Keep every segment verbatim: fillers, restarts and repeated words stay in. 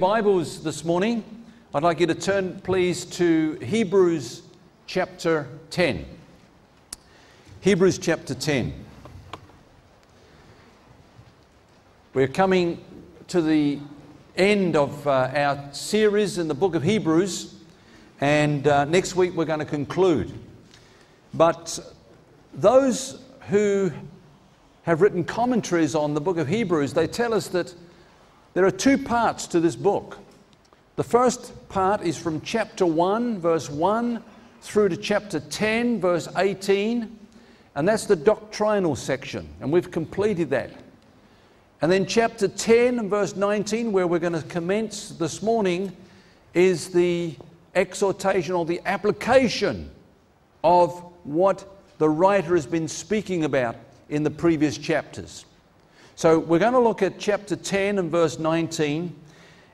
Bibles this morning, I'd like you to turn please to Hebrews chapter ten. Hebrews chapter ten. We're coming to the end of uh, our series in the book of Hebrews, and uh, next week we're going to conclude. But those who have written commentaries on the book of Hebrews, they tell us that there are two parts to this book. The first part is from chapter one, verse one, through to chapter ten, verse eighteen, and that's the doctrinal section, and we've completed that. And then chapter ten and verse nineteen, where we're going to commence this morning, is the exhortation or the application of what the writer has been speaking about in the previous chapters. So we're going to look at chapter ten and verse nineteen,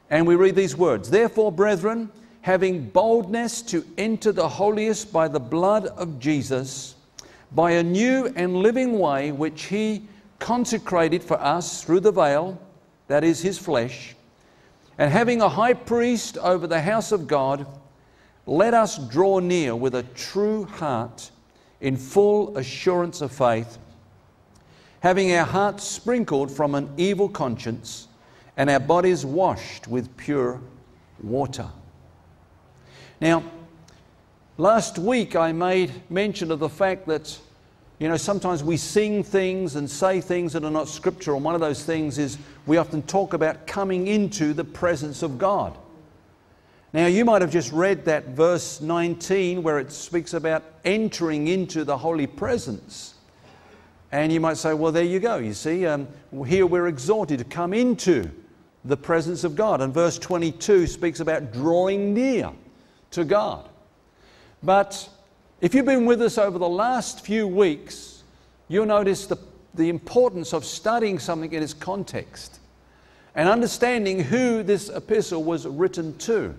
and we read these words. Therefore, brethren, having boldness to enter the holiest by the blood of Jesus, by a new and living way which he consecrated for us through the veil, that is his flesh, and having a high priest over the house of God, let us draw near with a true heart in full assurance of faith, having our hearts sprinkled from an evil conscience and our bodies washed with pure water. Now, last week I made mention of the fact that, you know, sometimes we sing things and say things that are not scriptural. And one of those things is we often talk about coming into the presence of God. Now, you might have just read that verse nineteen where it speaks about entering into the holy presence. And you might say, well, there you go. You see, um, here we're exhorted to come into the presence of God. And verse twenty-two speaks about drawing near to God. But if you've been with us over the last few weeks, you'll notice the, the importance of studying something in its context and understanding who this epistle was written to.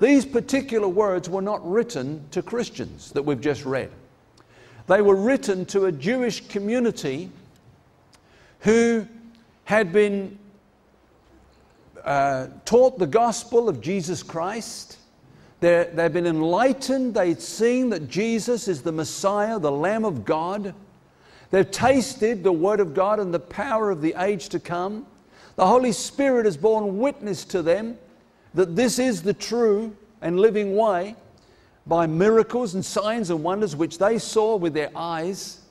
These particular words were not written to Christians that we've just read. They were written to a Jewish community who had been uh, taught the gospel of Jesus Christ. They're, they'd been enlightened. They'd seen that Jesus is the Messiah, the Lamb of God. They've tasted the Word of God and the power of the age to come. The Holy Spirit has borne witness to them that this is the true and living way, by miracles and signs and wonders which they saw with their eyes.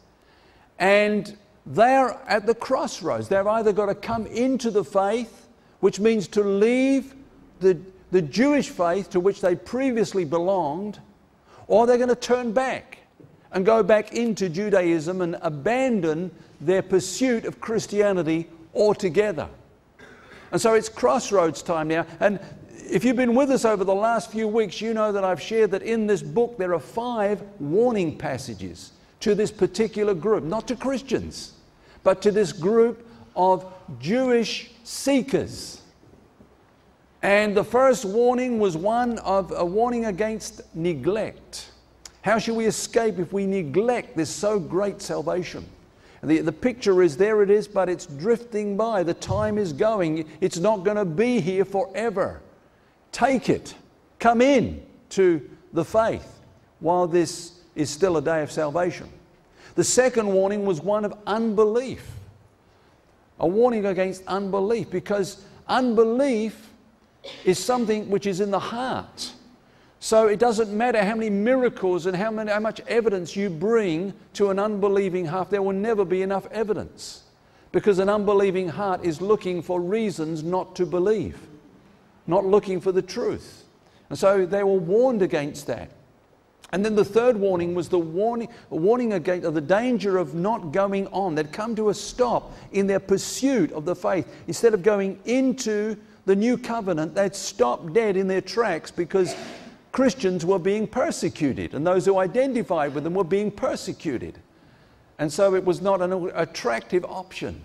And they're at the crossroads. They've either got to come into the faith, which means to leave the, the Jewish faith to which they previously belonged, or they're going to turn back and go back into Judaism and abandon their pursuit of Christianity altogether. And so it's crossroads time now. And if you've been with us over the last few weeks, you know that I've shared that in this book there are five warning passages to this particular group, not to Christians, but to this group of Jewish seekers. And the first warning was one of a warning against neglect. How shall we escape if we neglect this so great salvation? The, the picture is there it is, but it's drifting by. The time is going. It's not going to be here forever. Take it, come in to the faith while this is still a day of salvation. The second warning was one of unbelief, a warning against unbelief, because unbelief is something which is in the heart. So it doesn't matter how many miracles and how, many, how much evidence you bring to an unbelieving heart, there will never be enough evidence, because an unbelieving heart is looking for reasons not to believe, not looking for the truth. And so they were warned against that. And then the third warning was the warning, warning against the danger of not going on. They'd come to a stop in their pursuit of the faith. Instead of going into the new covenant, they'd stopped dead in their tracks because Christians were being persecuted, and those who identified with them were being persecuted. And so it was not an attractive option.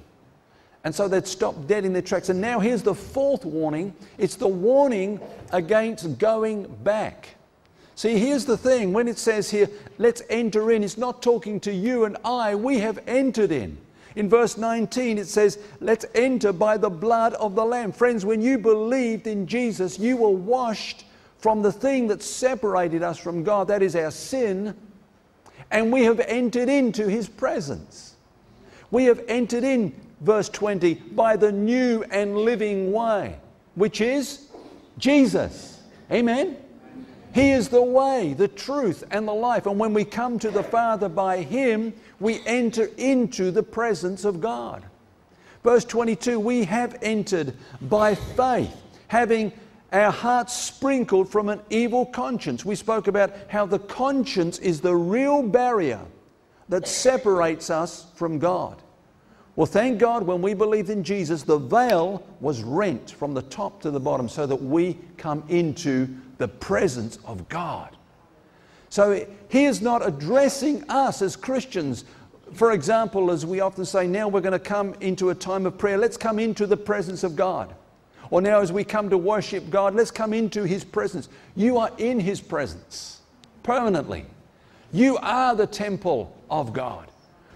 And so they'd stop dead in their tracks. And now here's the fourth warning. It's the warning against going back. See, here's the thing. When it says here, let's enter in, it's not talking to you and I. We have entered in. In verse nineteen it says, let's enter by the blood of the Lamb. Friends, when you believed in Jesus, you were washed from the thing that separated us from God, that is our sin, and we have entered into His presence. We have entered in, verse twenty, by the new and living way, which is Jesus. Amen? He is the way, the truth, and the life. And when we come to the Father by Him, we enter into the presence of God. Verse twenty-two, we have entered by faith, having our hearts sprinkled from an evil conscience. We spoke about how the conscience is the real barrier that separates us from God. Well, thank God when we believed in Jesus, the veil was rent from the top to the bottom so that we come into the presence of God. So He is not addressing us as Christians. For example, as we often say, now we're going to come into a time of prayer. Let's come into the presence of God. Or now as we come to worship God, let's come into His presence. You are in His presence permanently. You are the temple of God.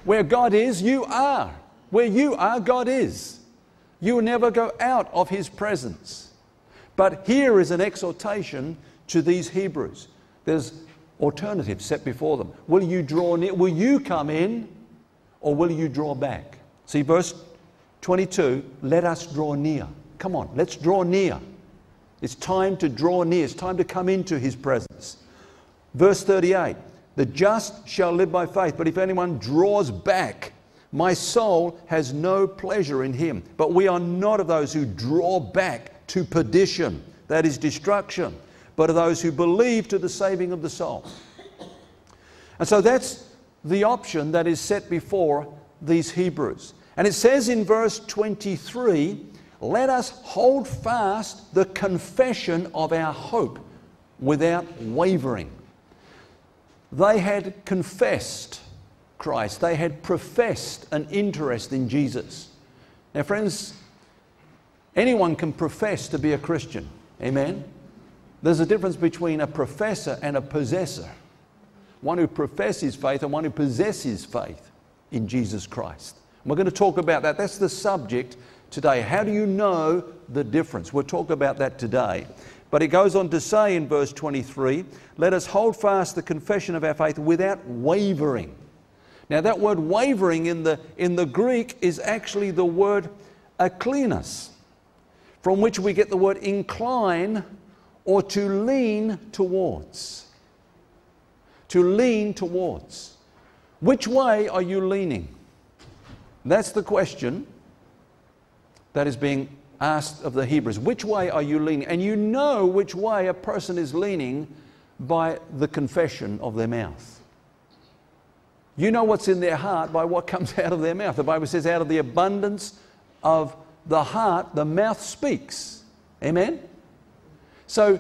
Where God is, you are. Where you are, God is. You will never go out of His presence. But here is an exhortation to these Hebrews. There's alternatives set before them. Will you draw near? Will you come in, or will you draw back? See verse twenty-two, let us draw near. Come on, let's draw near. It's time to draw near. It's time to come into His presence. Verse thirty-eight, the just shall live by faith, but if anyone draws back, my soul has no pleasure in him. But we are not of those who draw back to perdition, that is destruction, but of those who believe to the saving of the soul. And so that's the option that is set before these Hebrews. And it says in verse twenty-three, let us hold fast the confession of our hope without wavering. They had confessed Christ. They had professed an interest in Jesus. Now, friends, anyone can profess to be a Christian. Amen? There's a difference between a professor and a possessor. One who professes faith and one who possesses faith in Jesus Christ. And we're going to talk about that. That's the subject today. How do you know the difference? We'll talk about that today. But it goes on to say in verse twenty-three, let us hold fast the confession of our faith without wavering. Now that word wavering in the, in the Greek is actually the word aklenos, from which we get the word incline or to lean towards. To lean towards. Which way are you leaning? That's the question that is being asked of the Hebrews. Which way are you leaning? And you know which way a person is leaning by the confession of their mouth. You know what's in their heart by what comes out of their mouth. The Bible says out of the abundance of the heart, the mouth speaks. Amen? So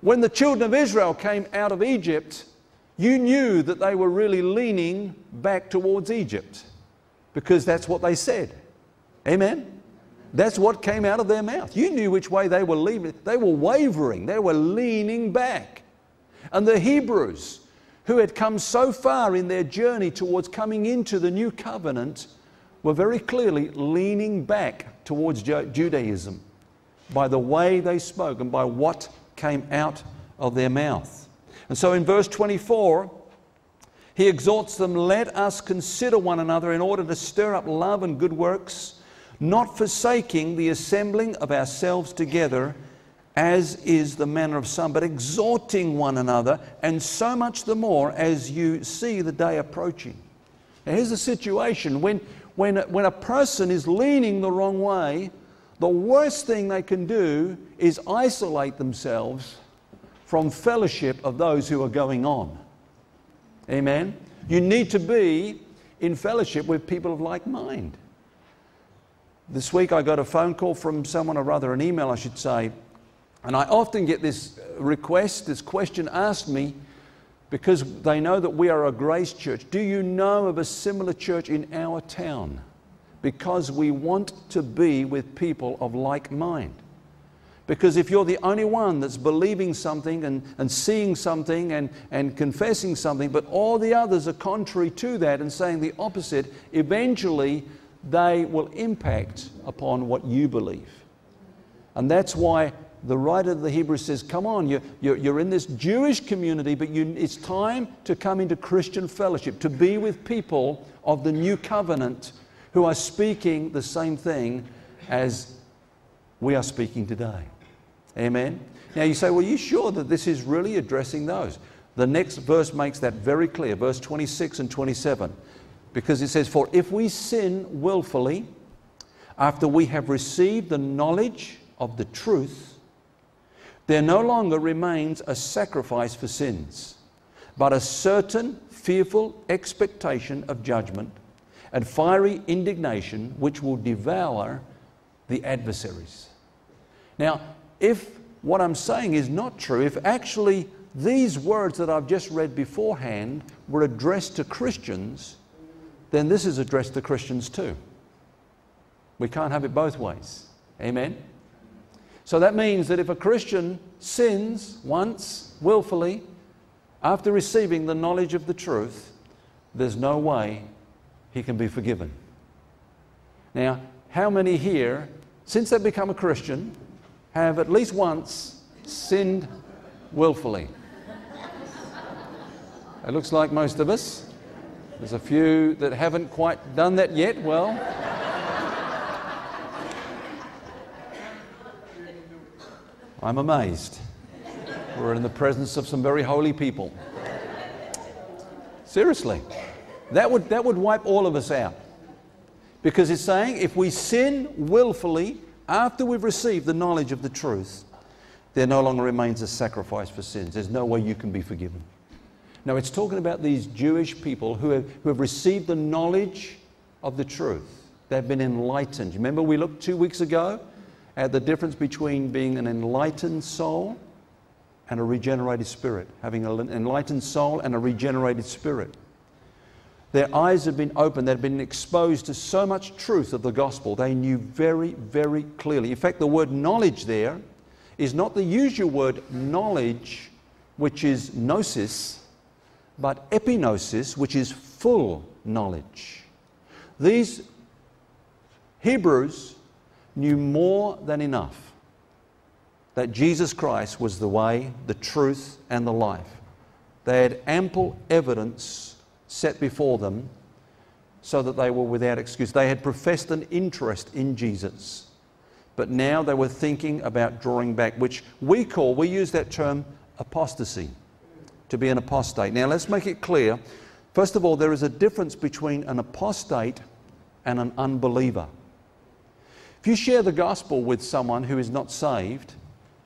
when the children of Israel came out of Egypt, you knew that they were really leaning back towards Egypt because that's what they said. Amen? That's what came out of their mouth. You knew which way they were leaning. They were wavering. They were leaning back. And the Hebrews, who had come so far in their journey towards coming into the new covenant, were very clearly leaning back towards Judaism by the way they spoke and by what came out of their mouth. And so in verse twenty-four, he exhorts them, let us consider one another in order to stir up love and good works, not forsaking the assembling of ourselves together, as is the manner of some, but exhorting one another, and so much the more as you see the day approaching. Now here's the situation. When, when, when a person is leaning the wrong way, the worst thing they can do is isolate themselves from fellowship of those who are going on. Amen? You need to be in fellowship with people of like mind. This week I got a phone call from someone, or rather an email I should say, and I often get this request, this question asked me, because they know that we are a grace church. Do you know of a similar church in our town? Because we want to be with people of like mind. Because if you're the only one that's believing something and, and seeing something and, and confessing something, but all the others are contrary to that and saying the opposite, eventually they will impact upon what you believe. And that's why the writer of the Hebrews says, come on, you're, you're, you're in this Jewish community, but you, it's time to come into Christian fellowship, to be with people of the new covenant who are speaking the same thing as we are speaking today. Amen? Now you say, well, are you sure that this is really addressing those? The next verse makes that very clear, verse twenty-six and twenty-seven, because it says, for if we sin willfully, after we have received the knowledge of the truth, there no longer remains a sacrifice for sins, but a certain fearful expectation of judgment and fiery indignation which will devour the adversaries. Now, if what I'm saying is not true, if actually these words that I've just read beforehand were addressed to Christians, then this is addressed to Christians too. We can't have it both ways. Amen? So that means that if a Christian sins once willfully after receiving the knowledge of the truth, there's no way he can be forgiven. Now, how many here, since they've become a Christian, have at least once sinned willfully? It looks like most of us. There's a few that haven't quite done that yet. Well, I'm amazed. We're in the presence of some very holy people. Seriously. That would, that would wipe all of us out. Because it's saying if we sin willfully after we've received the knowledge of the truth, there no longer remains a sacrifice for sins. There's no way you can be forgiven. Now it's talking about these Jewish people who have, who have received the knowledge of the truth. They've been enlightened. Remember we looked two weeks ago at the difference between being an enlightened soul and a regenerated spirit, having an enlightened soul and a regenerated spirit. Their eyes have been opened, they've been exposed to so much truth of the gospel, they knew very, very clearly. In fact, the word knowledge there is not the usual word knowledge, which is gnosis, but epignosis, which is full knowledge. These Hebrews knew more than enough that Jesus Christ was the way, the truth, and the life. They had ample evidence set before them so that they were without excuse. They had professed an interest in Jesus, but now they were thinking about drawing back, which we call, we use that term apostasy, to be an apostate. Now let's make it clear. First of all, there is a difference between an apostate and an unbeliever. If you share the gospel with someone who is not saved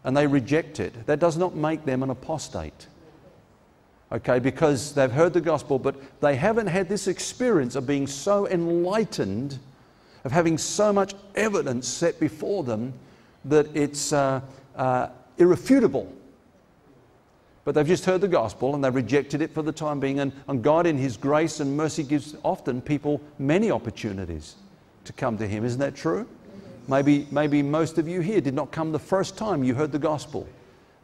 and they reject it, that does not make them an apostate. Okay, because they've heard the gospel, but they haven't had this experience of being so enlightened, of having so much evidence set before them that it's uh, uh, irrefutable. But they've just heard the gospel and they've rejected it for the time being, and, and God in His grace and mercy gives often people many opportunities to come to Him. Isn't that true? Maybe, maybe most of you here did not come the first time you heard the gospel,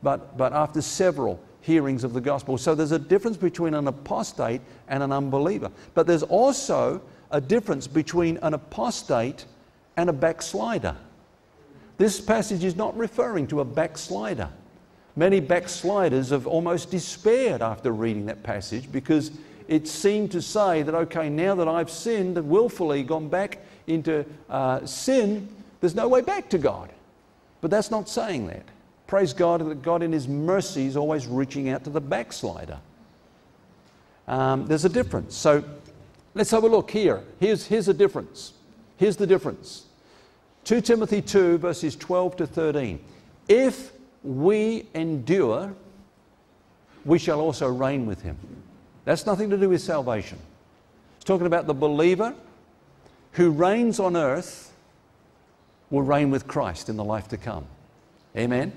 but, but after several hearings of the gospel. So there's a difference between an apostate and an unbeliever. But there's also a difference between an apostate and a backslider. This passage is not referring to a backslider. Many backsliders have almost despaired after reading that passage because it seemed to say that, okay, now that I've sinned and willfully gone back into uh, sin, there's no way back to God. But that's not saying that. Praise God that God in His mercy is always reaching out to the backslider. Um, there's a difference. So let's have a look here. Here's, here's a difference. Here's the difference. two Timothy two verses twelve to thirteen. If we endure, we shall also reign with Him. That's nothing to do with salvation. It's talking about the believer who reigns on earth will reign with Christ in the life to come. Amen?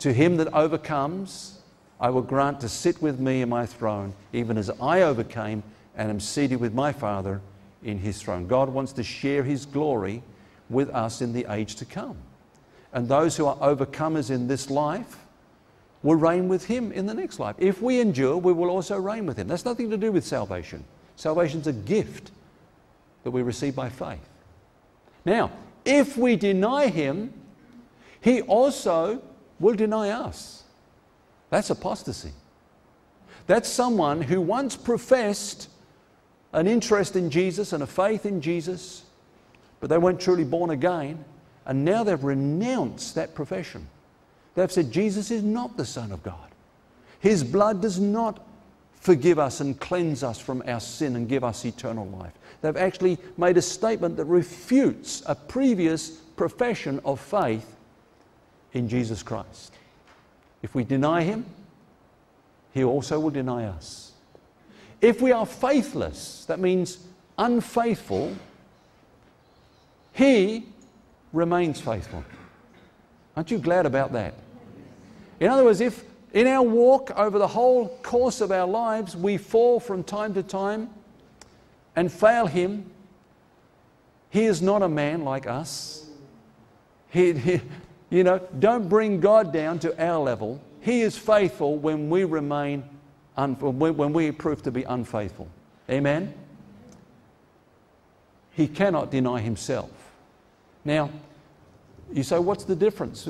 To him that overcomes, I will grant to sit with me in my throne, even as I overcame and am seated with my Father in His throne. God wants to share His glory with us in the age to come. And those who are overcomers in this life will reign with Him in the next life. If we endure, we will also reign with Him. That's nothing to do with salvation. Salvation's a gift that we receive by faith. Now, if we deny him, he also will deny us. That's apostasy. That's someone who once professed an interest in Jesus and a faith in Jesus, but they weren't truly born again, and now they've renounced that profession. They've said, Jesus is not the Son of God. His blood does not forgive us and cleanse us from our sin and give us eternal life. They've actually made a statement that refutes a previous profession of faith in Jesus Christ. If we deny him, he also will deny us. If we are faithless, that means unfaithful, he remains faithful. Aren't you glad about that? In other words, if in our walk over the whole course of our lives we fall from time to time and fail him, he is not a man like us. He, he, you know, don't bring God down to our level. He is faithful when we remain, un, when we prove to be unfaithful. Amen? He cannot deny himself. Now, you say, what's the difference?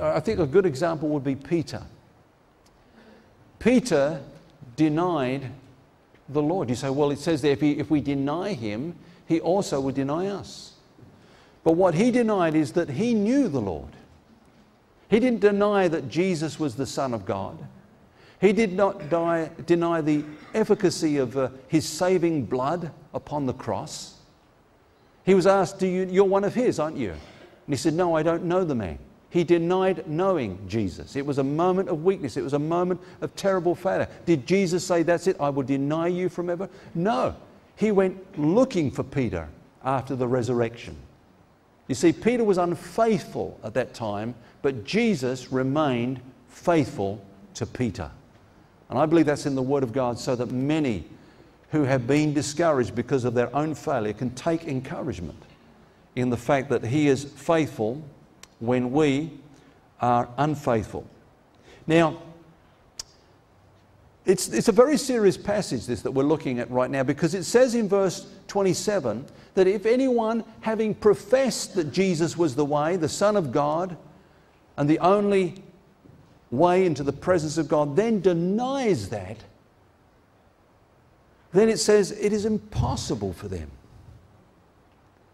I think a good example would be Peter. Peter denied the Lord. You say, well, it says there, if, he, if we deny him, he also will deny us. But what he denied is that he knew the Lord. He didn't deny that Jesus was the Son of God. He did not die, deny the efficacy of uh, his saving blood upon the cross. He was asked, Do you, you're one of his, aren't you? And he said, no, I don't know the man. He denied knowing Jesus. It was a moment of weakness. It was a moment of terrible failure. Did Jesus say, that's it, I will deny you from ever? No. He went looking for Peter after the resurrection. You see, Peter was unfaithful at that time, but Jesus remained faithful to Peter. And I believe that's in the Word of God, so that many who have been discouraged because of their own failure can take encouragement in the fact that he is faithful when we are unfaithful. Now, it's, it's a very serious passage, this, that we're looking at right now, because it says in verse twenty-seven that if anyone, having professed that Jesus was the way, the Son of God, and the only way into the presence of God, then denies that, then it says it is impossible for them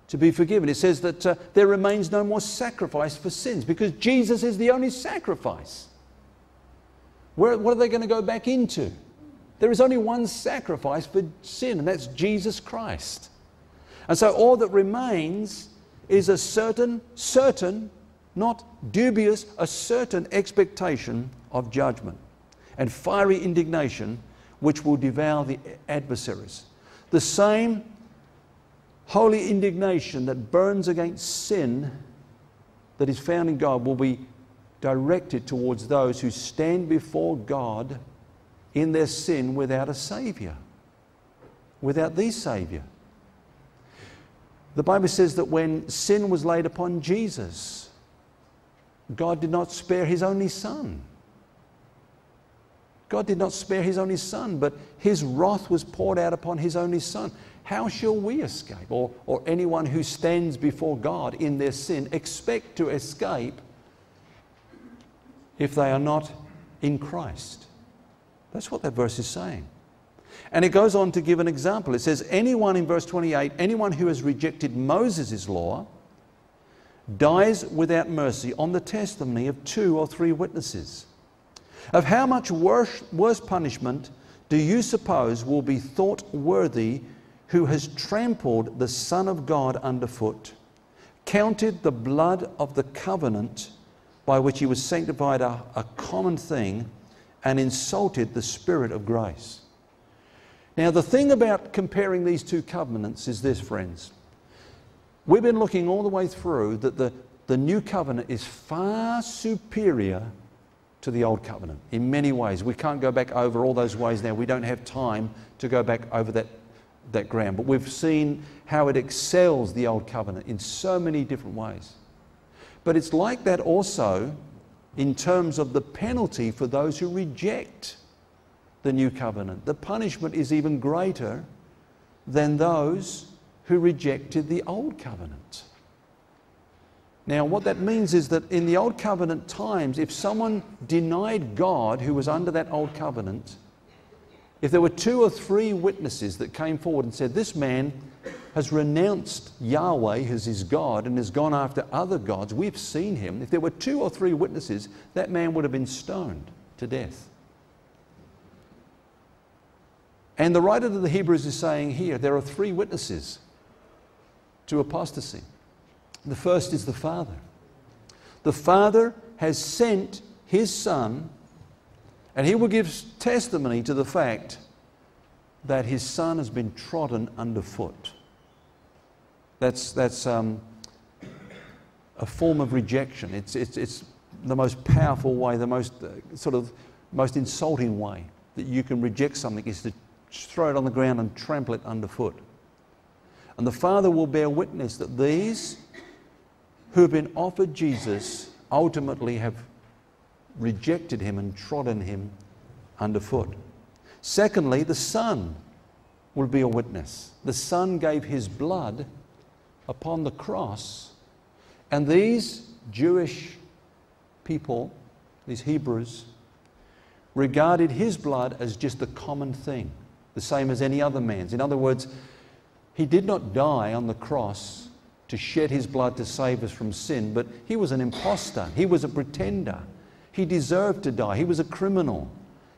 to be forgiven. It says that uh, there remains no more sacrifice for sins, because Jesus is the only sacrifice. Where, what are they going to go back into? There is only one sacrifice for sin, and that's Jesus Christ. And so all that remains is a certain, certain, not dubious, a certain expectation of judgment and fiery indignation which will devour the adversaries. The same holy indignation that burns against sin that is found in God will be directed towards those who stand before God in their sin without a Saviour, without the Saviour. The Bible says that when sin was laid upon Jesus, God did not spare his only Son. God did not spare his only Son, but his wrath was poured out upon his only Son. How shall we escape, or, or anyone who stands before God in their sin, expect to escape if they are not in Christ? That's what that verse is saying. And it goes on to give an example. It says, anyone, in verse twenty-eight, anyone who has rejected Moses' law dies without mercy on the testimony of two or three witnesses. Of how much worse, worse punishment do you suppose will be thought worthy who has trampled the Son of God underfoot, counted the blood of the covenant by which he was sanctified a, a common thing, and insulted the Spirit of grace? Now, the thing about comparing these two covenants is this, friends. We've been looking all the way through that the, the new covenant is far superior to the old covenant in many ways. We can't go back over all those ways now. We don't have time to go back over that, that ground. But we've seen how it excels the old covenant in so many different ways. But it's like that also in terms of the penalty for those who reject the new covenant. The punishment is even greater than those who rejected the old covenant. Now, what that means is that in the Old Covenant times, if someone denied God who was under that Old Covenant, if there were two or three witnesses that came forward and said, this man has renounced Yahweh as his God and has gone after other gods, we've seen him. If there were two or three witnesses, that man would have been stoned to death. And the writer to the Hebrews is saying here, there are three witnesses to apostasy. The first is the Father. The Father has sent his Son, and he will give testimony to the fact that his Son has been trodden underfoot. That's, that's um, a form of rejection. It's, it's, it's the most powerful way, the most uh, sort of most insulting way that you can reject something is to throw it on the ground and trample it underfoot. And the Father will bear witness that these who have been offered Jesus ultimately have rejected him and trodden him underfoot. Secondly, the Son will be a witness. The Son gave his blood upon the cross, and these Jewish people, these Hebrews, regarded his blood as just a common thing, the same as any other man's. In other words, he did not die on the cross to shed his blood to save us from sin, but he was an imposter, he was a pretender. He deserved to die. He was a criminal.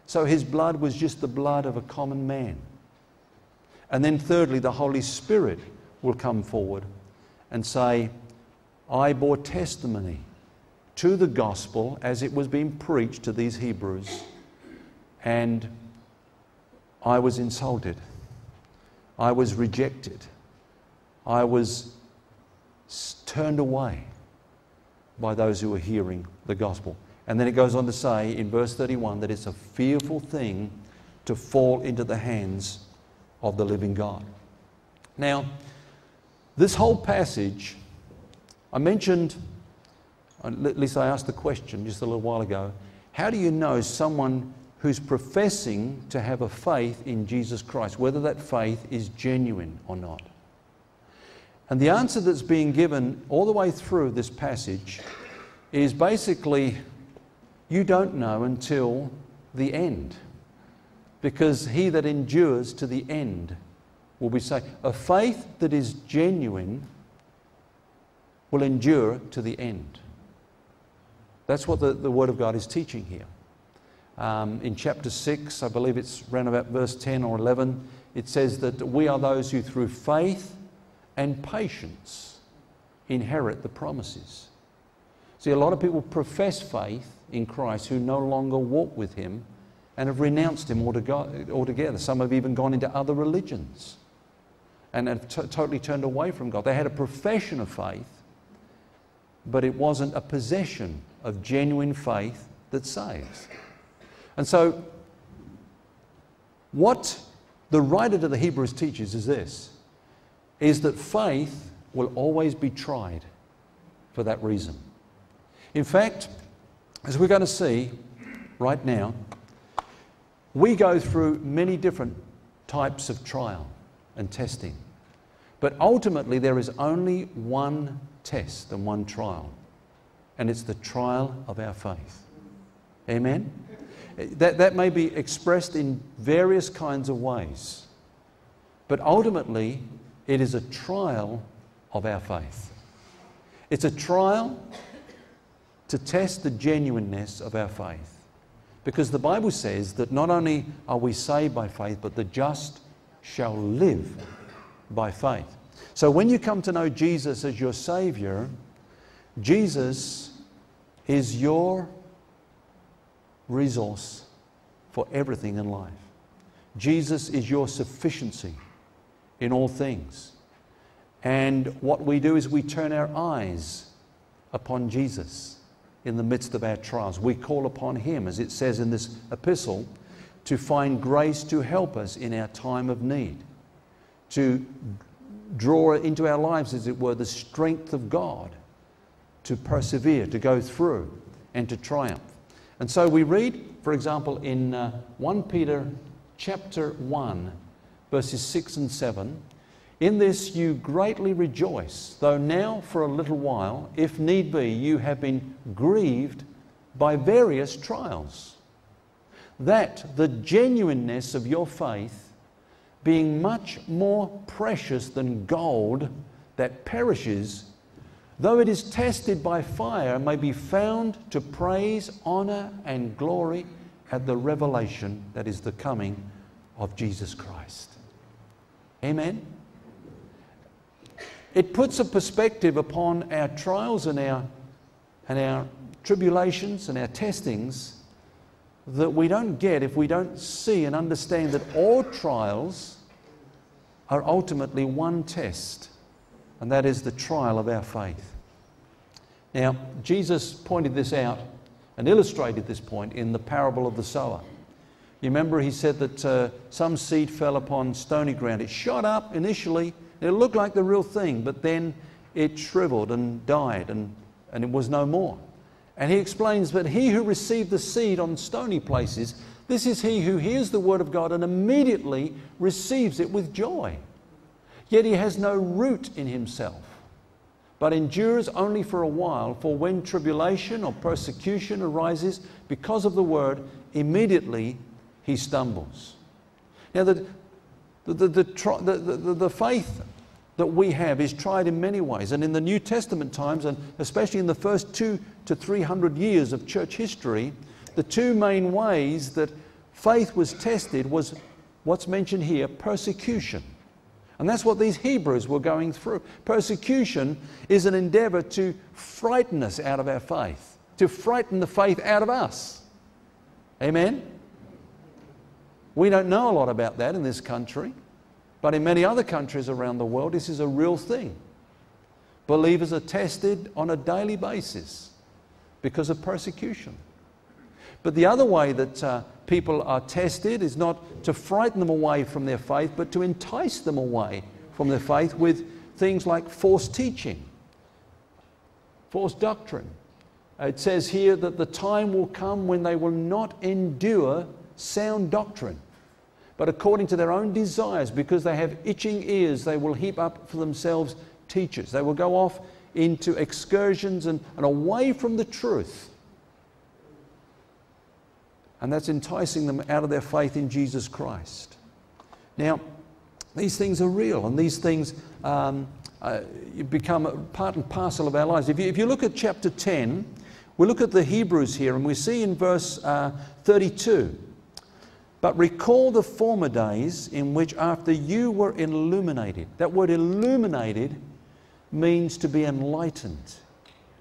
So his blood was just the blood of a common man. And then thirdly, the Holy Spirit will come forward and say, I bore testimony to the gospel as it was being preached to these Hebrews, and I was insulted. I was rejected. I was turned away by those who were hearing the gospel. And then it goes on to say in verse thirty-one that it's a fearful thing to fall into the hands of the living God. Now, this whole passage, I mentioned, at least I asked the question just a little while ago, how do you know someone who's professing to have a faith in Jesus Christ, whether that faith is genuine or not? And the answer that's being given all the way through this passage is basically, you don't know until the end, because he that endures to the end will be saved. A faith that is genuine will endure to the end. That's what the, the Word of God is teaching here. Um, in chapter six, I believe it's around about verse ten or eleven, it says that we are those who through faith and patience inherit the promises. See, a lot of people profess faith in Christ who no longer walk with him and have renounced him altogether. Some have even gone into other religions and have totally turned away from God. They had a profession of faith, but it wasn't a possession of genuine faith that saves. And so what the writer to the Hebrews teaches is this, is that faith will always be tried for that reason. In fact, as we're going to see right now, we go through many different types of trial and testing. But ultimately, there is only one test and one trial, and it's the trial of our faith. Amen? That, that may be expressed in various kinds of ways, but ultimately, it is a trial of our faith. It's a trial to test the genuineness of our faith. Because the Bible says that not only are we saved by faith, but the just shall live by faith. So when you come to know Jesus as your Savior, Jesus is your resource for everything in life. Jesus is your sufficiency in all things. And what we do is we turn our eyes upon Jesus in the midst of our trials. We call upon him, as it says in this epistle, to find grace to help us in our time of need, to draw into our lives, as it were, the strength of God, to persevere, to go through, and to triumph. And so we read, for example, in uh, First Peter chapter one, verses six and seven, In this you greatly rejoice, though now for a little while, if need be, you have been grieved by various trials, that the genuineness of your faith, being much more precious than gold that perishes, though it is tested by fire, may be found to praise, honor, and glory at the revelation that is the coming of Jesus Christ. Amen? It puts a perspective upon our trials and our, and our tribulations and our testings that we don't get if we don't see and understand that all trials are ultimately one test, and that is the trial of our faith. Now, Jesus pointed this out and illustrated this point in the parable of the sower. You remember he said that uh, some seed fell upon stony ground. It shot up initially. It looked like the real thing, but then it shriveled and died, and, and it was no more. And he explains, but he who received the seed on stony places, this is he who hears the word of God and immediately receives it with joy. Yet he has no root in himself, but endures only for a while. For when tribulation or persecution arises because of the word, immediately he stumbles. Now, the The, the, the, the, the, the faith that we have is tried in many ways, and in the New Testament times, and especially in the first two to three hundred years of church history, the two main ways that faith was tested was what's mentioned here, persecution. And that's what these Hebrews were going through. Persecution is an endeavor to frighten us out of our faith, to frighten the faith out of us. Amen? We don't know a lot about that in this country, but in many other countries around the world, this is a real thing. Believers are tested on a daily basis because of persecution. But the other way that uh, people are tested is not to frighten them away from their faith, but to entice them away from their faith with things like forced teaching, forced doctrine. It says here that the time will come when they will not endure sound doctrine, but according to their own desires, because they have itching ears, they will heap up for themselves teachers. They will go off into excursions and, and away from the truth, and that's enticing them out of their faith in Jesus Christ. Now, these things are real, and these things um, uh, become part and parcel of our lives. If you, if you look at chapter ten, we look at the Hebrews here, and we see in verse uh, thirty-two, but recall the former days in which after you were illuminated. That word illuminated means to be enlightened.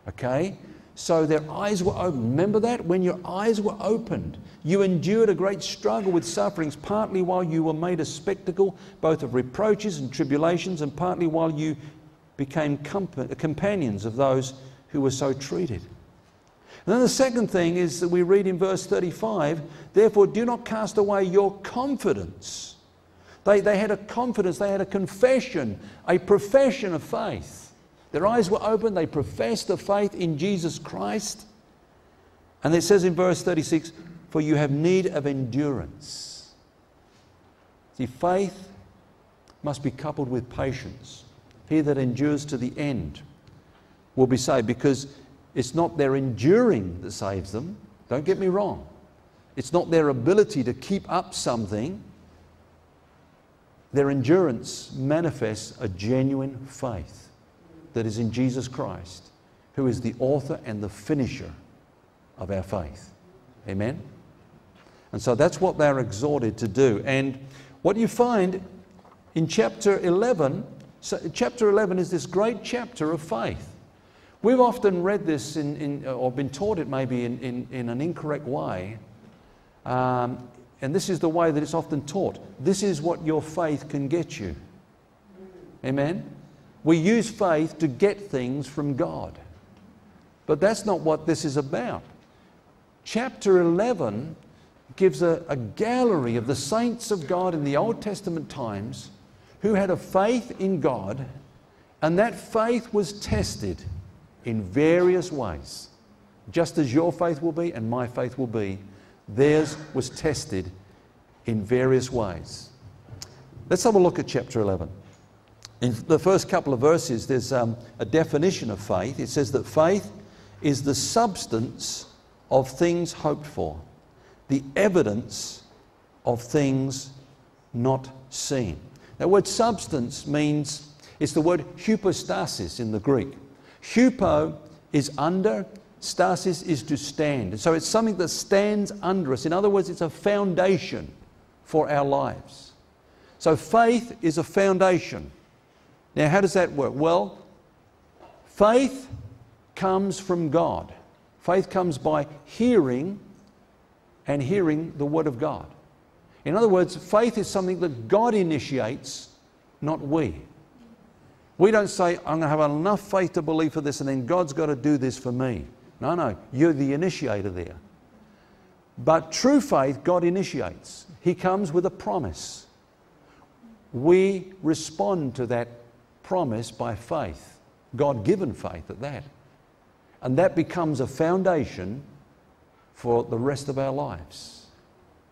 Okay? So their eyes were opened. Remember that? When your eyes were opened, you endured a great struggle with sufferings, partly while you were made a spectacle, both of reproaches and tribulations, and partly while you became compa- companions of those who were so treated. And then the second thing is that we read in verse thirty-five, therefore do not cast away your confidence. They, they had a confidence, they had a confession, a profession of faith. Their eyes were open, they professed the faith in Jesus Christ. And it says in verse thirty-six, for you have need of endurance. See, faith must be coupled with patience. He that endures to the end will be saved, because it's not their enduring that saves them. Don't get me wrong. It's not their ability to keep up something. Their endurance manifests a genuine faith that is in Jesus Christ, who is the author and the finisher of our faith. Amen? And so that's what they're exhorted to do. And what you find in chapter eleven, so chapter eleven is this great chapter of faith. We've often read this in, in, or been taught it maybe in, in, in an incorrect way, um, and this is the way that it's often taught. This is what your faith can get you. Amen? We use faith to get things from God, but that's not what this is about. Chapter eleven gives a, a gallery of the saints of God in the Old Testament times who had a faith in God, and that faith was tested in various ways, just as your faith will be and my faith will be. Theirs was tested in various ways. Let's have a look at chapter eleven. In the first couple of verses, there's um, a definition of faith. It says that faith is the substance of things hoped for, the evidence of things not seen. That word substance means, it's the word hypostasis in the Greek. Hypo is under, stasis is to stand. And so it's something that stands under us. In other words, it's a foundation for our lives. So faith is a foundation. Now, how does that work? Well, faith comes from God. Faith comes by hearing and hearing the Word of God. In other words, faith is something that God initiates, not we. We don't say, I'm going to have enough faith to believe for this and then God's got to do this for me. No, no, you're the initiator there. But true faith, God initiates. He comes with a promise. We respond to that promise by faith, God-given faith at that. And that becomes a foundation for the rest of our lives.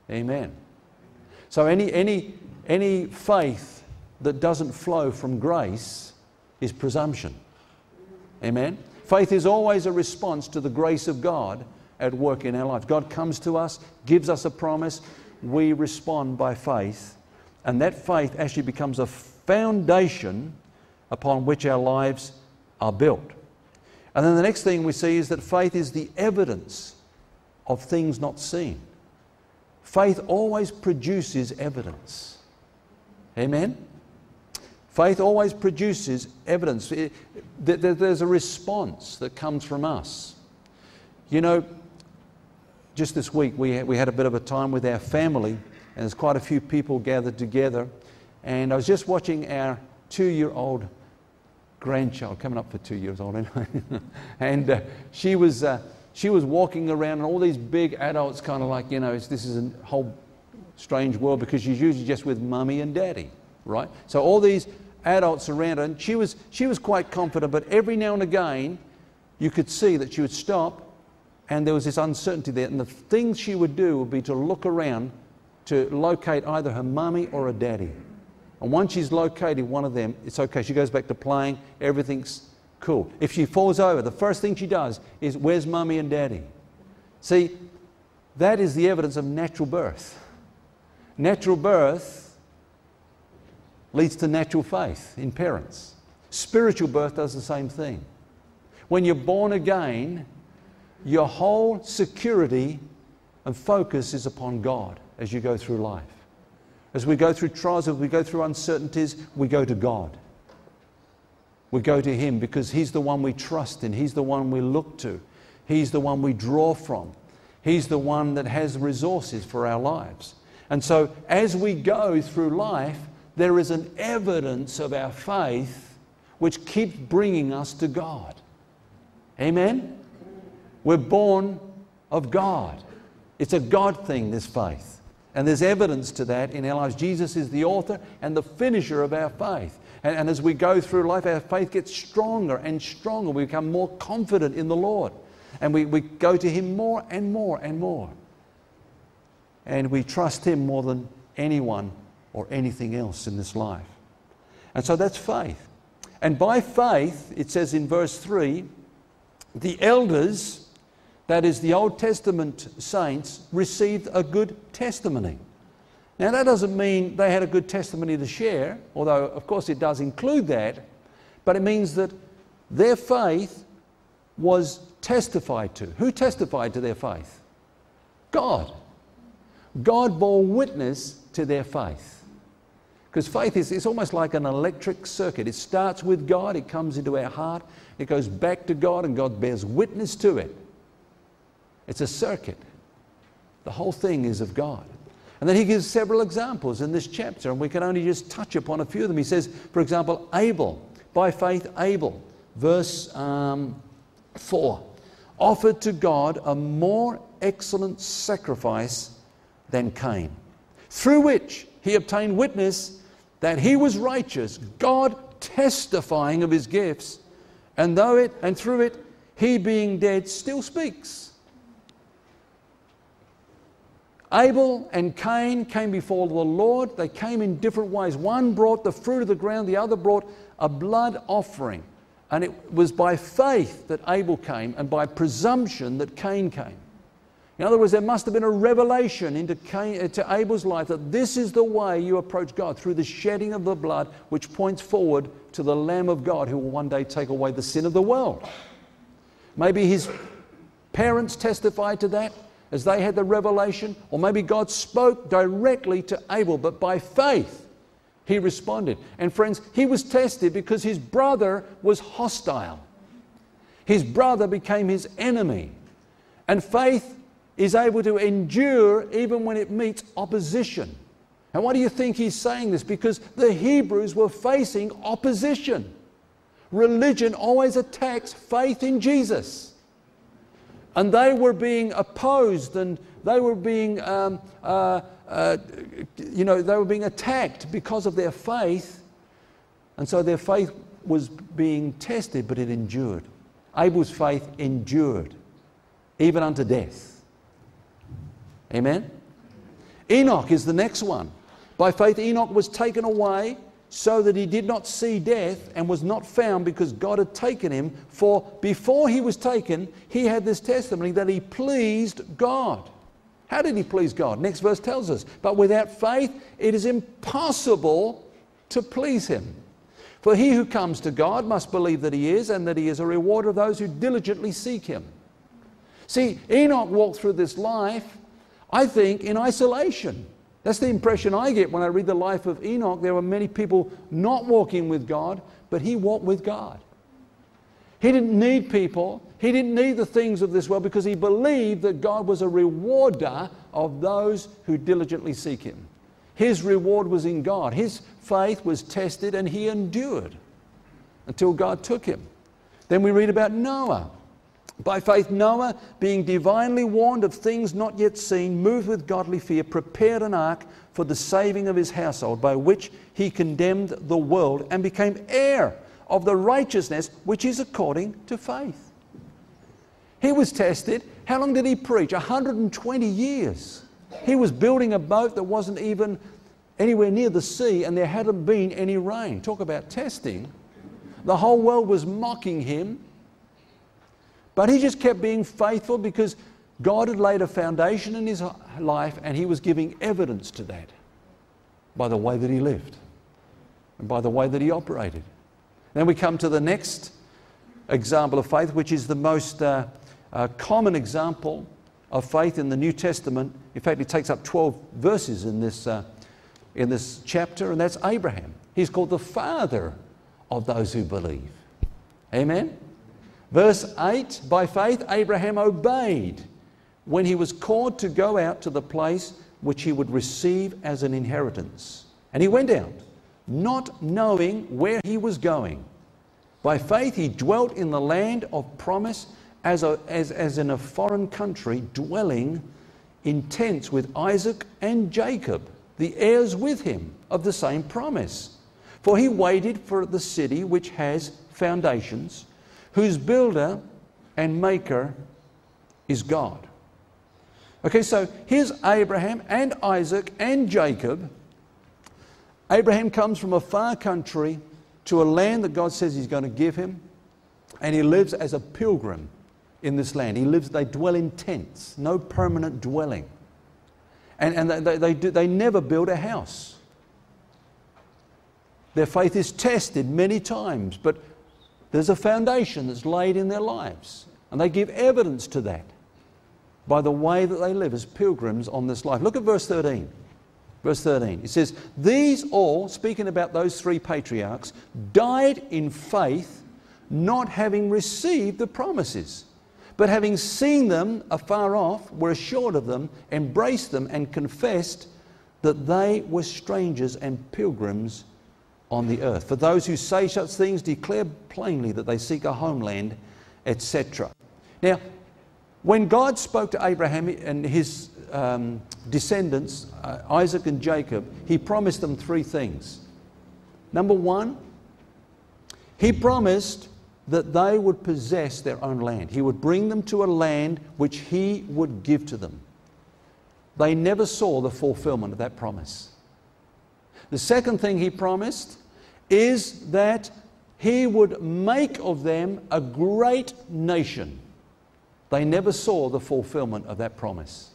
Amen. So any, any, any faith that doesn't flow from grace is presumption. Amen. Faith is always a response to the grace of God at work in our lives. God comes to us, gives us a promise, we respond by faith, and that faith actually becomes a foundation upon which our lives are built. And then the next thing we see is that faith is the evidence of things not seen. Faith always produces evidence. Amen? Faith always produces evidence. It, th th there's a response that comes from us. You know, just this week we, ha we had a bit of a time with our family, and there's quite a few people gathered together, and I was just watching our two-year-old grandchild, coming up for two years old, anyway. and uh, she was... Uh, She was walking around and all these big adults kind of like, you know, it's, this is a whole strange world because she's usually just with mummy and daddy, right? So all these adults around her, and she was, she was quite confident, but every now and again you could see that she would stop and there was this uncertainty there, and the thing she would do would be to look around to locate either her mummy or her daddy. And once she's located one of them, it's okay. She goes back to playing, everything's cool. If she falls over, the first thing she does is, where's mummy and daddy? See, that is the evidence of natural birth. Natural birth leads to natural faith in parents. Spiritual birth does the same thing. When you're born again, your whole security and focus is upon God as you go through life. As we go through trials, as we go through uncertainties, we go to God. We go to Him because He's the one we trust in. He's the one we look to. He's the one we draw from. He's the one that has resources for our lives. And so as we go through life, there is an evidence of our faith which keeps bringing us to God. Amen? We're born of God. It's a God thing, this faith. And there's evidence to that in our lives. Jesus is the author and the finisher of our faith. And, and as we go through life, our faith gets stronger and stronger. We become more confident in the Lord. And we, we go to Him more and more and more. And we trust Him more than anyone or anything else in this life. And so that's faith. And by faith, it says in verse three, the elders, that is the Old Testament saints, received a good testimony. Now, that doesn't mean they had a good testimony to share, although, of course, it does include that, but it means that their faith was testified to. Who testified to their faith? God. God bore witness to their faith. Because faith is, it's almost like an electric circuit. It starts with God, it comes into our heart, it goes back to God, and God bears witness to it. It's a circuit. The whole thing is of God. And then he gives several examples in this chapter, and we can only just touch upon a few of them. He says, for example, Abel, by faith Abel, verse um, four, offered to God a more excellent sacrifice than Cain, through which he obtained witness that he was righteous, God testifying of his gifts, and though it and through it he being dead still speaks. Abel and Cain came before the Lord. They came in different ways. One brought the fruit of the ground, the other brought a blood offering. And it was by faith that Abel came and by presumption that Cain came. In other words, there must have been a revelation into Cain, to Abel's life, that this is the way you approach God, through the shedding of the blood, which points forward to the Lamb of God who will one day take away the sin of the world. Maybe his parents testified to that as they had the revelation, or maybe God spoke directly to Abel, but by faith he responded. And friends, he was tested because his brother was hostile. His brother became his enemy. And faith is able to endure even when it meets opposition. And why do you think he's saying this? Because the Hebrews were facing opposition. Religion always attacks faith in Jesus. And they were being opposed, and they were being, um, uh, uh, you know, they were being attacked because of their faith. And so their faith was being tested, but it endured. Abel's faith endured, even unto death. Amen? Enoch is the next one. By faith Enoch was taken away so that he did not see death, and was not found because God had taken him. For before he was taken, he had this testimony that he pleased God. How did he please God? Next verse tells us, but without faith it is impossible to please him. For he who comes to God must believe that he is, and that he is a rewarder of those who diligently seek him. See, Enoch walked through this life, I think, in isolation. That's the impression I get when I read the life of Enoch. There were many people not walking with God, but he walked with God. He didn't need people. He didn't need the things of this world, because he believed that God was a rewarder of those who diligently seek him. His reward was in God. His faith was tested, and he endured until God took him. Then we read about Noah. By faith Noah, being divinely warned of things not yet seen, moved with godly fear, prepared an ark for the saving of his household, by which he condemned the world and became heir of the righteousness which is according to faith. He was tested. How long did he preach? one hundred twenty years. He was building a boat that wasn't even anywhere near the sea, and there hadn't been any rain. Talk about testing. The whole world was mocking him. But he just kept being faithful, because God had laid a foundation in his life, and he was giving evidence to that by the way that he lived and by the way that he operated. Then we come to the next example of faith, which is the most uh, uh, common example of faith in the New Testament. In fact, it takes up twelve verses in this, uh, in this chapter, and that's Abraham. He's called the father of those who believe. Amen? Verse eight, by faith Abraham obeyed when he was called to go out to the place which he would receive as an inheritance. And he went out, not knowing where he was going. By faith he dwelt in the land of promise, as, a, as, as in a foreign country, dwelling in tents with Isaac and Jacob, the heirs with him of the same promise. For he waited for the city which has foundations, whose builder and maker is God. Okay, so here's Abraham and Isaac and Jacob. Abraham comes from a far country to a land that God says he's going to give him, and he lives as a pilgrim in this land. He lives, they dwell in tents, no permanent dwelling. And, and they, they, they, do, they never build a house. Their faith is tested many times, but there's a foundation that's laid in their lives, and they give evidence to that by the way that they live as pilgrims on this life. Look at verse thirteen. Verse thirteen, it says, these all, speaking about those three patriarchs, died in faith, not having received the promises, but having seen them afar off, were assured of them, embraced them, and confessed that they were strangers and pilgrims on the earth. For those who say such things declare plainly that they seek a homeland, et cetera. Now, when God spoke to Abraham and his um, descendants, uh, Isaac and Jacob, he promised them three things. Number one, he promised that they would possess their own land. He would bring them to a land which he would give to them. They never saw the fulfillment of that promise. The second thing he promised is that he would make of them a great nation. They never saw the fulfillment of that promise.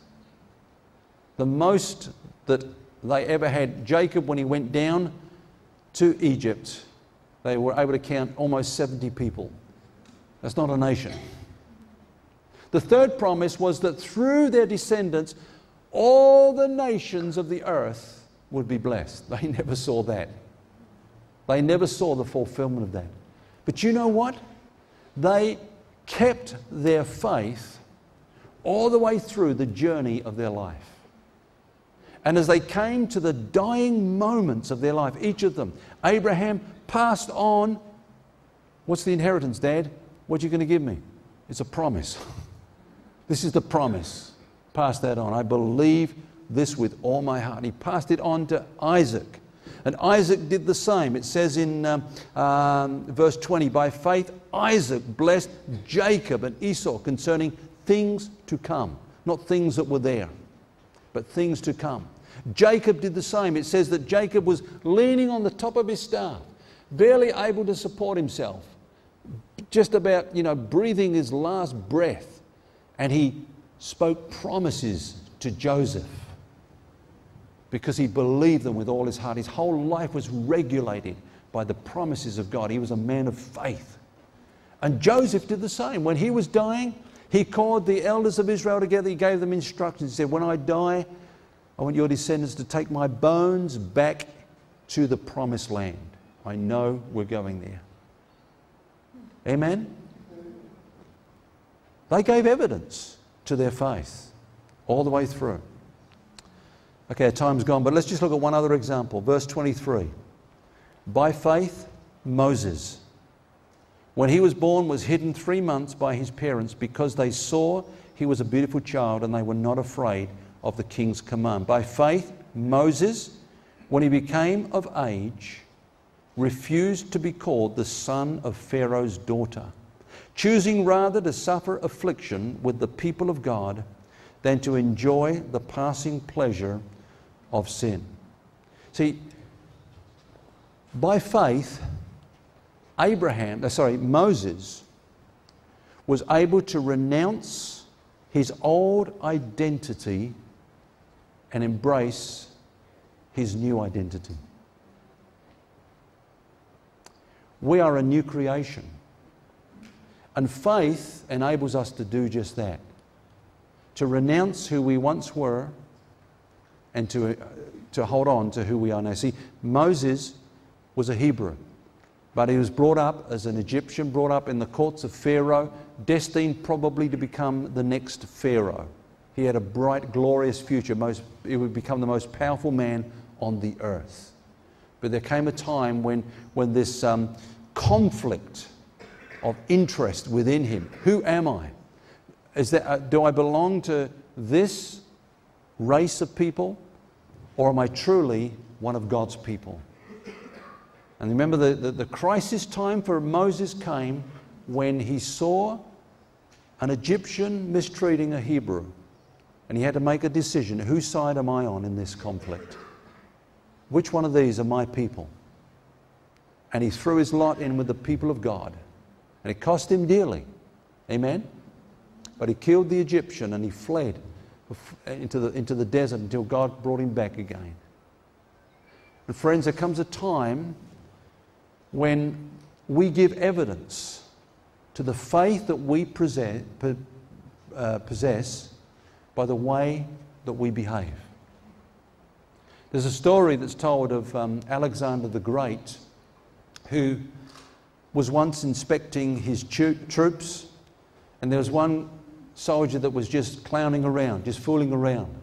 The most that they ever had, Jacob, when he went down to Egypt, they were able to count almost seventy people. That's not a nation. The third promise was that through their descendants, all the nations of the earth would be blessed. They never saw that. They never saw the fulfillment of that. But you know what? They kept their faith all the way through the journey of their life. And as they came to the dying moments of their life, each of them, Abraham passed on, "What's the inheritance, Dad? What are you going to give me?" "It's a promise." "This is the promise. Pass that on. I believe this with all my heart." He passed it on to Isaac. And Isaac did the same. It says in um, um, verse twenty, "By faith Isaac blessed Jacob and Esau concerning things to come." Not things that were there, but things to come. Jacob did the same. It says that Jacob was leaning on the top of his staff, barely able to support himself, just about, you know, breathing his last breath. And he spoke promises to Joseph because he believed them with all his heart. His whole life was regulated by the promises of God. He was a man of faith. And Joseph did the same. When he was dying, he called the elders of Israel together. He gave them instructions. He said, "When I die, I want your descendants to take my bones back to the promised land. I know we're going there." Amen? They gave evidence to their faith all the way through. Okay, time's gone, but let's just look at one other example. Verse twenty-three. "By faith, Moses, when he was born, was hidden three months by his parents because they saw he was a beautiful child and they were not afraid of the king's command. By faith, Moses, when he became of age, refused to be called the son of Pharaoh's daughter, choosing rather to suffer affliction with the people of God than to enjoy the passing pleasure of sin." See, by faith, Abraham, sorry, Moses was able to renounce his old identity and embrace his new identity. We are a new creation. And faith enables us to do just that, to renounce who we once were and to, uh, to hold on to who we are now. See, Moses was a Hebrew, but he was brought up as an Egyptian, brought up in the courts of Pharaoh, destined probably to become the next Pharaoh. He had a bright, glorious future. Most, he would become the most powerful man on the earth. But there came a time when, when this um, conflict of interest within him. Who am I? Is that, uh, do I belong to this race of people, or am I truly one of God's people? And remember, the, the, the crisis time for Moses came when he saw an Egyptian mistreating a Hebrew, and he had to make a decision. Whose side am I on in this conflict? Which one of these are my people? And he threw his lot in with the people of God. And it cost him dearly. Amen? But he killed the Egyptian and he fled into the, into the desert until God brought him back again. And friends, there comes a time when we give evidence to the faith that we possess, uh, possess by the way that we behave. There's a story that's told of um, Alexander the Great, who was once inspecting his troops, and there was one soldier that was just clowning around, just fooling around.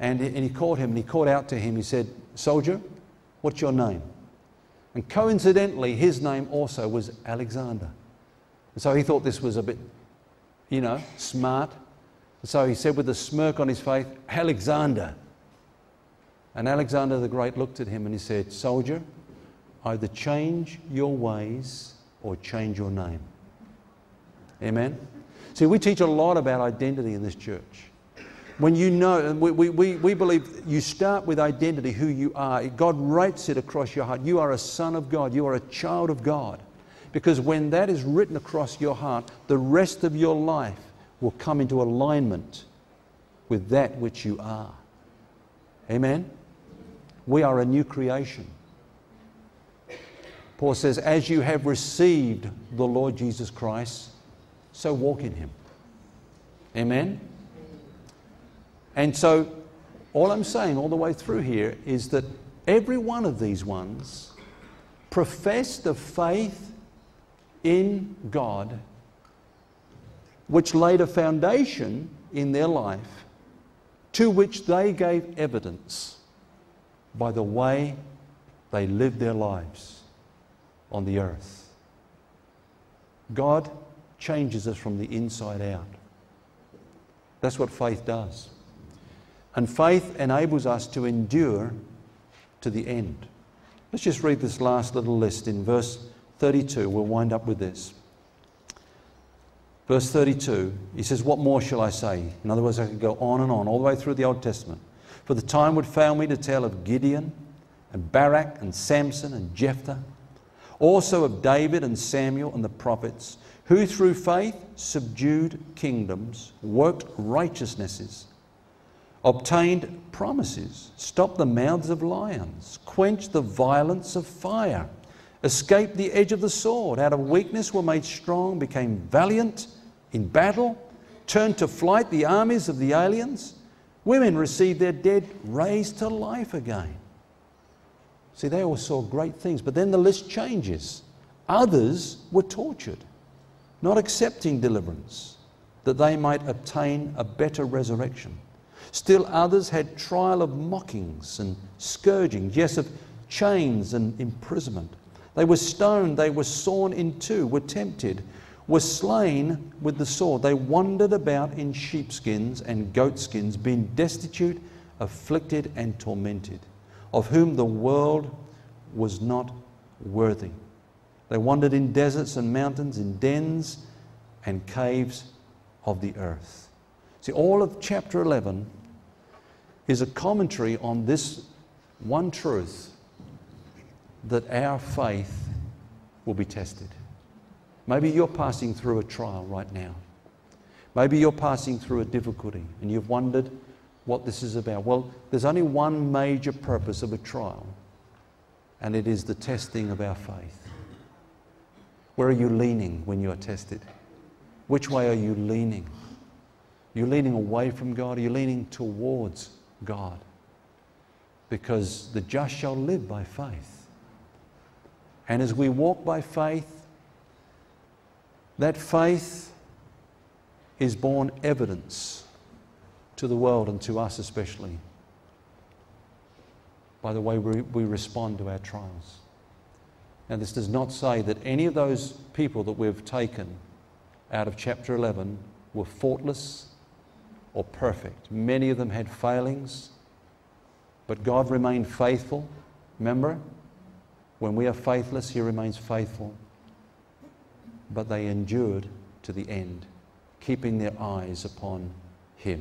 And, and he caught him, and he called out to him. He said, "Soldier, what's your name?" And coincidentally, his name also was Alexander. And so he thought this was a bit, you know, smart. And so he said with a smirk on his face, "Alexander." And Alexander the Great looked at him and he said, "Soldier, either change your ways or change your name." Amen? See, we teach a lot about identity in this church. When you know, we, we, we believe you start with identity, who you are. God writes it across your heart. You are a son of God. You are a child of God. Because when that is written across your heart, the rest of your life will come into alignment with that which you are. Amen? We are a new creation. Paul says, as you have received the Lord Jesus Christ, so walk in him. Amen? And so, all I'm saying all the way through here is that every one of these ones professed the faith in God, which laid a foundation in their life to which they gave evidence by the way they lived their lives on the earth. God changes us from the inside out. That's what faith does. And faith enables us to endure to the end. Let's just read this last little list in verse thirty-two. We'll wind up with this. Verse thirty-two, he says, what more shall I say? In other words, I could go on and on, all the way through the Old Testament. For the time would fail me to tell of Gideon and Barak and Samson and Jephthah, also of David and Samuel and the prophets, who through faith subdued kingdoms, worked righteousnesses, obtained promises, stopped the mouths of lions, quenched the violence of fire, escaped the edge of the sword, out of weakness were made strong, became valiant in battle, turned to flight the armies of the aliens. Women received their dead raised to life again. See, they all saw great things, but then the list changes. Others were tortured, not accepting deliverance, that they might obtain a better resurrection. Still others had trial of mockings and scourgings, yes, of chains and imprisonment. They were stoned, they were sawn in two, were tempted, were slain with the sword. They wandered about in sheepskins and goatskins, being destitute, afflicted and tormented, of whom the world was not worthy. They wandered in deserts and mountains, in dens and caves of the earth. See, all of chapter eleven is a commentary on this one truth, that our faith will be tested. Maybe you're passing through a trial right now. Maybe you're passing through a difficulty and you've wondered what this is about. Well, there's only one major purpose of a trial, and it is the testing of our faith. Where are you leaning when you are tested? Which way are you leaning? Are you leaning away from God? Are you leaning towards God? Because the just shall live by faith. And as we walk by faith, that faith is born evidence to the world and to us especially by the way we, we respond to our trials. Now, this does not say that any of those people that we've taken out of chapter eleven were faultless or perfect. Many of them had failings, but God remained faithful. Remember, when we are faithless, he remains faithful. But they endured to the end, keeping their eyes upon him.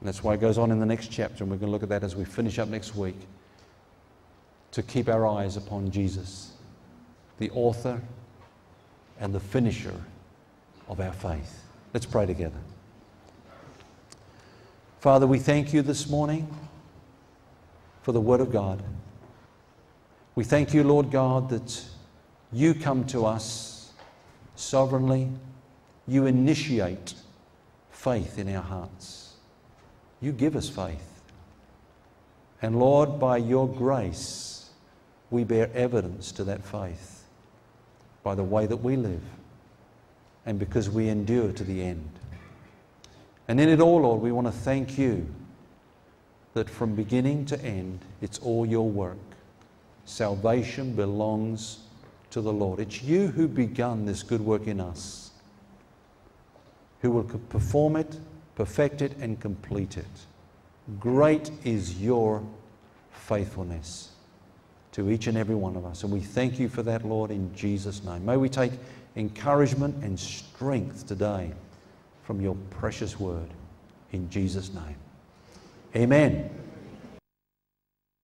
And that's why it goes on in the next chapter, and we're going to look at that as we finish up next week, to keep our eyes upon Jesus, the author and the finisher of our faith. Let's pray together. Father, we thank you this morning for the Word of God. We thank you, Lord God, that you come to us sovereignly. You initiate faith in our hearts. You give us faith. And Lord, by your grace, we bear evidence to that faith by the way that we live and because we endure to the end. And in it all, Lord, we want to thank you that from beginning to end, it's all your work. Salvation belongs to the Lord. It's you who begun this good work in us, who will perform it, perfect it, and complete it. Great is your faithfulness to each and every one of us. And we thank you for that, Lord, in Jesus' name. May we take encouragement and strength today from your precious word. in Jesus' name. Amen.